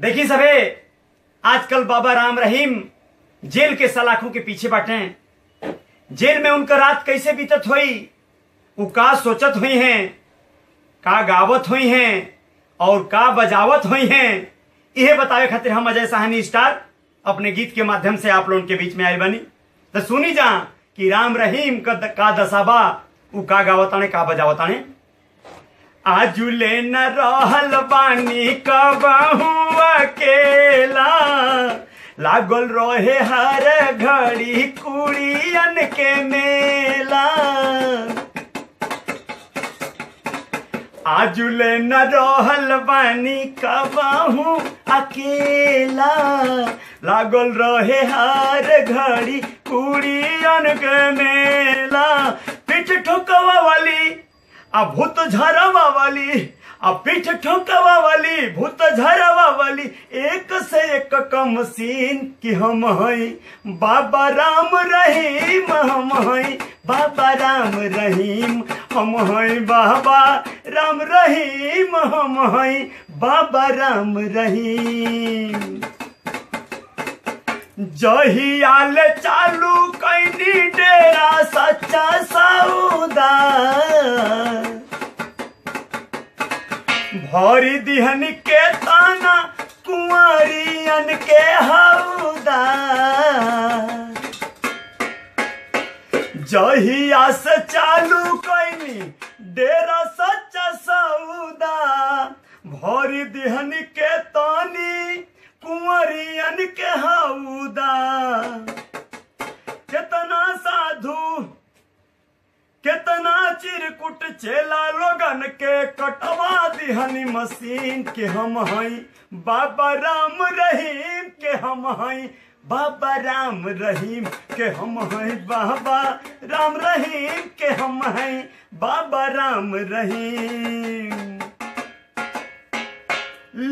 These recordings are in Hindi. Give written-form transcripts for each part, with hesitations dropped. देखिए सबे, आजकल बाबा राम रहीम जेल के सलाखों के पीछे बाटे। जेल में उनका रात कैसे बीतत हुई, उ का सोचत हुई हैं, का गावत हुई हैं और का बजावत हुई हैं, यह बतावे खातिर हम अजय साहनी स्टार अपने गीत के माध्यम से आप लोगों के बीच में आए बनी। तो सुनी जा कि राम रहीम का दसाबा उ का गावत आने, का बजावत आने। आजुले न रहल बानी कबहू अकेला, लागल रोहे हर घड़ी कुड़ियन के मेला। आजुले न रहल बानी कबहू अकेला, लागल रोहे हर घड़ी कुड़ियन के मेला। पीठ ठोकवा वाली आ भूत झरवा वाली, आ पीठ ठोकवा वाली भूत झरवा वाली, एक से एक कम सीन कि हम हई बाबा राम रहीम। हम हई बाबा राम रहीम, हम हई बाबा राम रहीम, हम हई बाबा राम रहीम। जहियाल चालू कैनी डेरा सच्चा सौदा, भरी दिहन के ताना कुंवरियन के हौदा। जहिया से चालू कैनी डेरा सच्चा सौदा, भरी दिहन के तानी कुंवरियन के हौदा। केतना साधु केतना चिरकुट चेला लोगन के कटवा दिहनी मशीन के हम हई बाबा राम रहीम। के हम हई बाबा राम रहीम, के हम हई बाबा राम रहीम, के हम हई बाबा राम रहीम।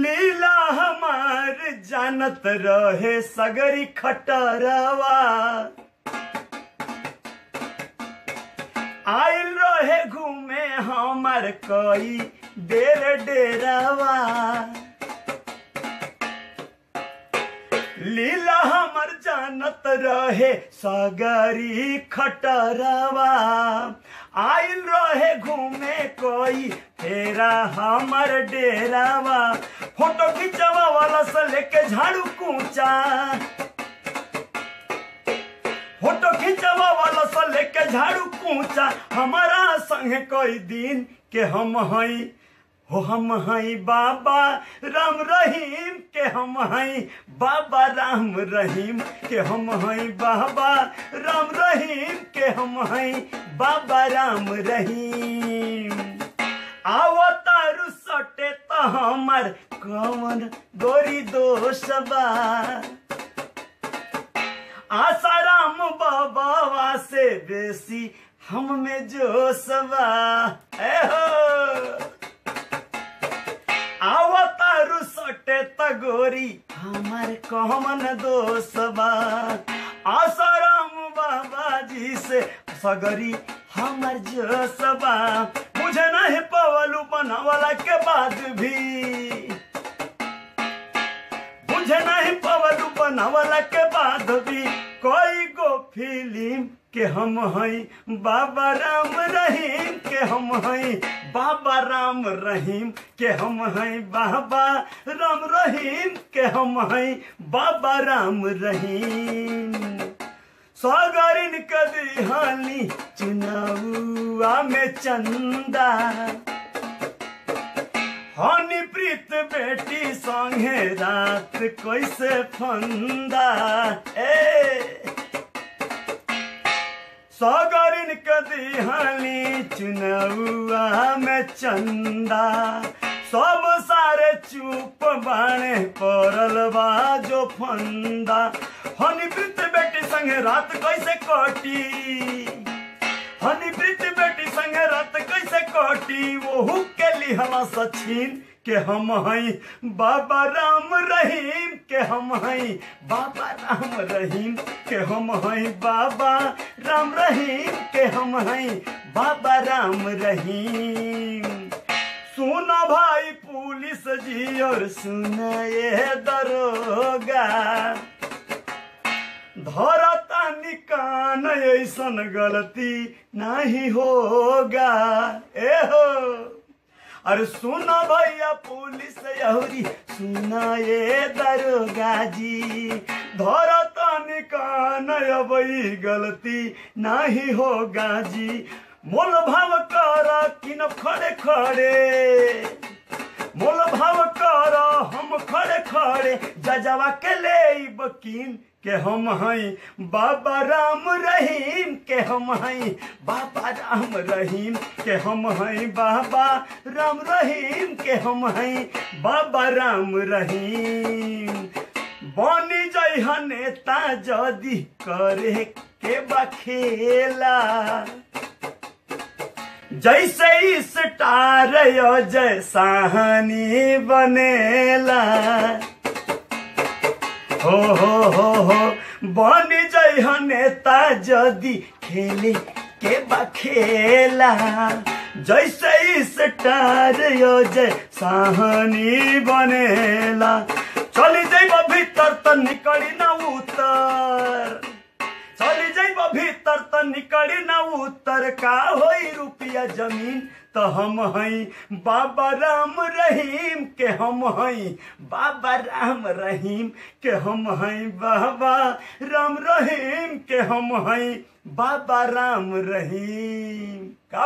लीला हमार जानत रहे सगरी खटरवा, आइल रहे घूमे हमार कई डेर डेरावा। लीला हमर जानत रहे सगरी खटरवा, आइल रहे घूमे कोई फेरा हमर डेरावा। फोटो खिंचवा वाला से लेके झाड़ू कूचा, फोटो खिंचवा वाला से लेके झाड़ू कूचा, हमारा संग कोई दिन के हम हई हो। हम हई बाबा राम रहीम, के हम हई बाबा राम रहीम, के हम हई बाबा राम रहीम, के हम हई बाबा राम रहीम। आवतारू सटे तो हमार कमर गोरी दोषबा, आसाराम बाबा से बेसी हम में जोशबा। ए हो आवतारू सटे तगोरी हमार कहमन दोसबा, आसाराम बाबा जी से सगरी हमार जोसबा। मुझे नहीं पवलू बनावला के बाद भी, मुझे नहीं पवलू बनावला के बाद भी, कोई गो फिल्म के हम हई बाबा राम रहीम। के हम हई बाबा राम रहीम, के हम हई बाबा राम रहीम, के हम हई बाबा राम रहीम। सगरिन के दिहानी चुनावा में चंदा, हनी प्रीत बेटी संगे रात कैसे फंदा। ए सगरिन कदी हाली चुनौआ में चंदा, सब सारे चुप बाने पड़ल बाजो फंदा। हनीप्रीत बेटी संग रात कैसे कटी, हनीप्रीत बेटी संग रात कैसे कटी, वोहू के लिहला सचिन। के हम हई बाबा राम रहीम, के हम हई बाबा राम रहीम, के हम हई बाबा राम रहीम, के हम हई बाबा राम रहीम। सुना भाई पुल पुलिस जी और सुने ये दरोगा धोरता निकान ऐसन गलती नहीं होगा। एहो अरे सुना भैया पुलिस यहुरी सुना ये दरोगा जी धोरता निकान अब ये गलती नहीं होगा जी। मोल भाव करा कि न खड़े खड़े मोल भाव करा हम खड़े खड़े जजवा के ले बकीन के हम हैं बाबा राम रहीम के हम हैं बाबा राम रहीम के हम हैं बाबा राम रहीम के हम हैं बाबा राम रहीम। बनी जय ह नेता जदी करे के बखेला जैसे इस स्टार अजय साहनी बनेला। हो बन जई ह नेता जदी खेले के बखेला जैसे इस स्टार अजय साहनी बनेला। चली जइब भीतर त निकली न उतर चली जइब भीतर त निकली न उतर का होई रुपया जमीन तो हम हैं बाबा राम रहीम के हम हैं बाबा राम रहीम के हम हैं बाबा राम रहीम के हम हैं बाबा राम रहीम।